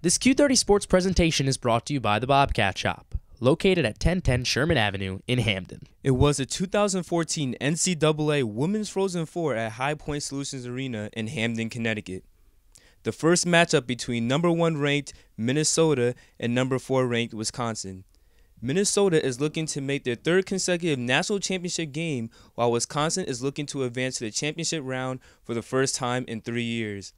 This Q30 Sports presentation is brought to you by the Bobcat Shop, located at 1010 Sherman Avenue in Hamden. It was a 2014 NCAA Women's Frozen Four at High Point Solutions Arena in Hamden, Connecticut. The first matchup between number 1 ranked Minnesota and number 4 ranked Wisconsin. Minnesota is looking to make their third consecutive national championship game, while Wisconsin is looking to advance to the championship round for the first time in 3 years.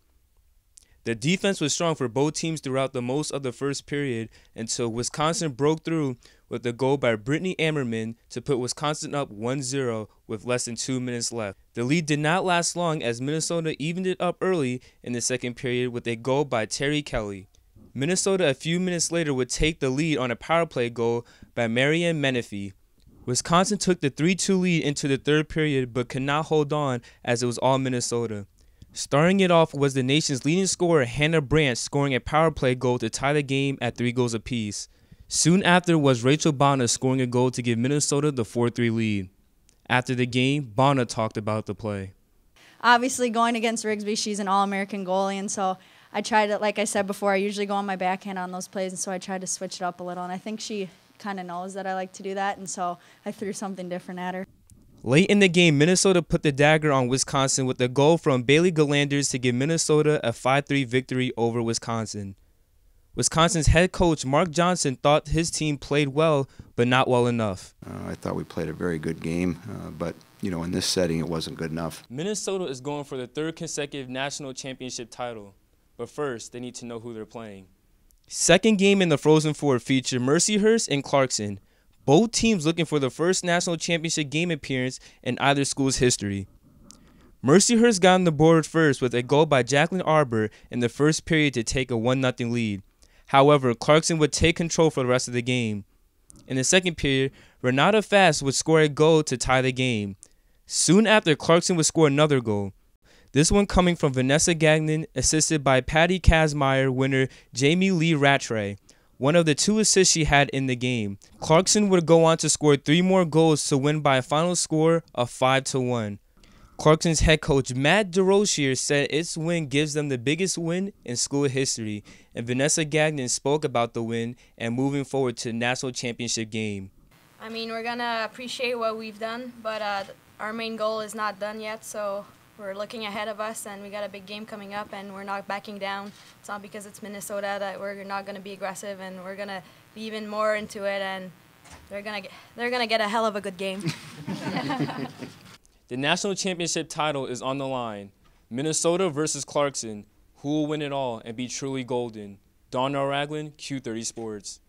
The defense was strong for both teams throughout the most of the first period until Wisconsin broke through with a goal by Brittany Ammerman to put Wisconsin up 1-0 with less than 2 minutes left. The lead did not last long as Minnesota evened it up early in the second period with a goal by Terry Kelly. Minnesota a few minutes later would take the lead on a power play goal by Marianne Menefee. Wisconsin took the 3-2 lead into the third period but could not hold on as it was all Minnesota. Starting it off was the nation's leading scorer Hannah Brandt scoring a power play goal to tie the game at 3 goals apiece. Soon after was Rachel Bonner scoring a goal to give Minnesota the 4-3 lead. After the game, Bonner talked about the play. Obviously going against Rigsby, she's an All-American goalie, and so I tried it, like I said before, I usually go on my backhand on those plays, and so I tried to switch it up a little, and I think she kind of knows that I like to do that, and so I threw something different at her. Late in the game, Minnesota put the dagger on Wisconsin with a goal from Bailey Gallanders to give Minnesota a 5-3 victory over Wisconsin. Wisconsin's head coach, Mark Johnson, thought his team played well, but not well enough. I thought we played a very good game, but you know, in this setting, it wasn't good enough. Minnesota is going for the third consecutive national championship title, but first, they need to know who they're playing. Second game in the Frozen Four featured Mercyhurst and Clarkson. Both teams looking for the first national championship game appearance in either school's history. Mercyhurst got on the board first with a goal by Jacqueline Arbor in the first period to take a 1-0 lead. However, Clarkson would take control for the rest of the game. In the second period, Renata Fast would score a goal to tie the game. Soon after, Clarkson would score another goal. This one coming from Vanessa Gagnon, assisted by Patty Kazmaier winner Jamie Lee Rattray, one of the 2 assists she had in the game. Clarkson would go on to score 3 more goals to win by a final score of 5-1. Clarkson's head coach Matt Derosier said its win gives them the biggest win in school history, and Vanessa Gagnon spoke about the win and moving forward to the national championship game. I mean, we're going to appreciate what we've done, but our main goal is not done yet, so we're looking ahead of us, and we got a big game coming up, and we're not backing down. It's not because it's Minnesota that we're not going to be aggressive, and we're going to be even more into it, and they're going to get a hell of a good game. The national championship title is on the line. Minnesota versus Clarkson. Who will win it all and be truly golden? Darnell Ragland, Q30 Sports.